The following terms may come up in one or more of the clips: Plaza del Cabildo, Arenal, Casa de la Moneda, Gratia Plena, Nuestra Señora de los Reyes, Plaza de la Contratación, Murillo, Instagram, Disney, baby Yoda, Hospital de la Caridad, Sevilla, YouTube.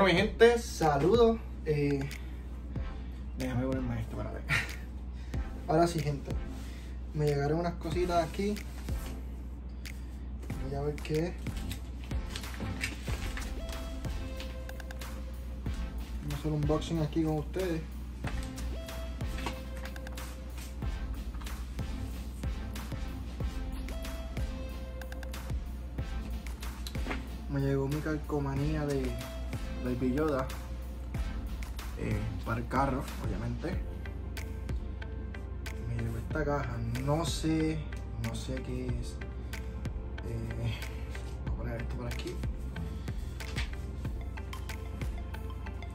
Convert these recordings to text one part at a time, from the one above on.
Bueno, mi gente, saludos. Déjame poner más esto para ver. Ahora sí, gente. Me llegaron unas cositas aquí. Voy a ver qué es. Vamos a hacer un unboxing aquí con ustedes. Me llegó mi calcomanía de baby Yoda para el carro, obviamente. Me llegó esta caja, no sé qué es. Voy a poner esto por aquí.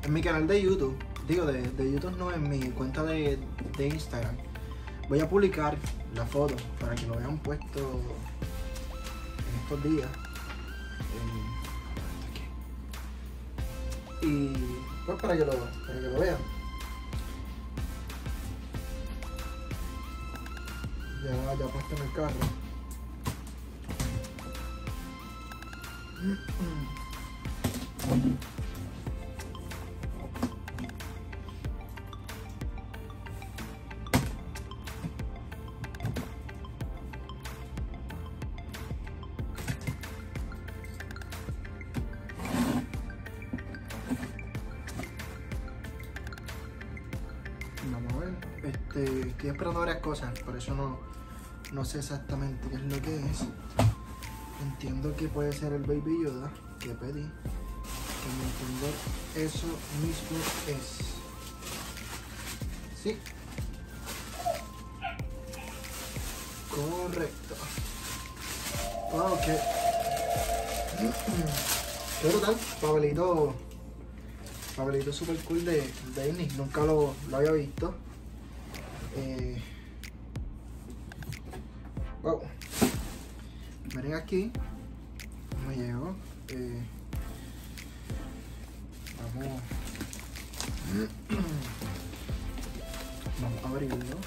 En mi canal de YouTube, digo de YouTube no, en mi cuenta de Instagram, voy a publicar la foto para que lo vean puesto en estos días. Y pues para que lo vean. Ya puesto en el carro. Vamos a ver, estoy esperando varias cosas, por eso no sé exactamente qué es lo que es. Entiendo que puede ser el baby Yoda que pedí, que me entender eso mismo es. Sí. Correcto. Wow, qué brutal, papelito super cool de Disney, nunca lo había visto. Wow, miren aquí, me llegó. Vamos a abrirlo.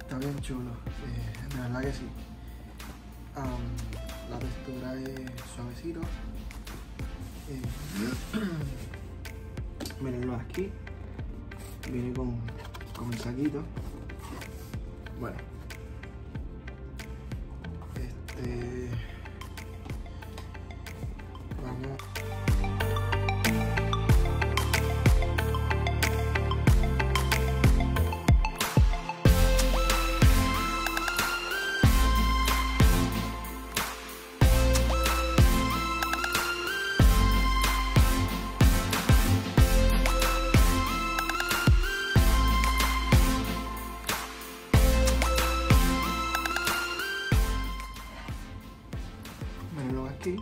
Está bien chulo, de verdad que sí. La textura es suavecito. Mírenlo aquí. Viene con el saquito. Bueno. Vamos. Aquí